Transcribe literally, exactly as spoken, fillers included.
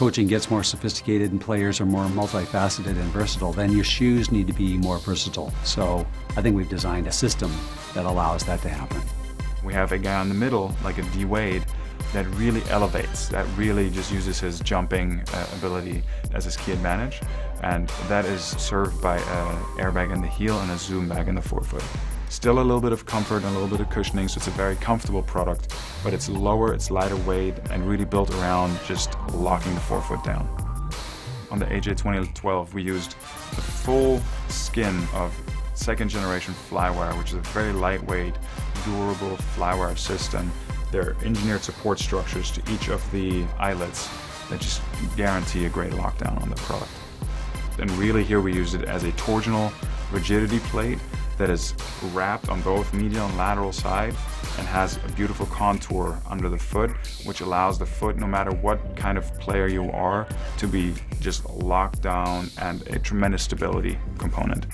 coaching gets more sophisticated and players are more multifaceted and versatile, then your shoes need to be more versatile. So I think we've designed a system that allows that to happen. We have a guy on the middle, like a D. Wade, that really elevates, that really just uses his jumping uh, ability as his key advantage, and that is served by an airbag in the heel and a zoom bag in the forefoot. Still a little bit of comfort and a little bit of cushioning, so it's a very comfortable product, but it's lower, it's lighter weight, and really built around just locking the forefoot down. On the A J twenty twelve, we used the full skin of second generation Flywire, which is a very lightweight, durable Flywire system. They're engineered support structures to each of the eyelets that just guarantee a great lockdown on the product. And really here we used it as a torsional rigidity plate that is wrapped on both medial and lateral side and has a beautiful contour under the foot, which allows the foot, no matter what kind of player you are, to be just locked down, and a tremendous stability component.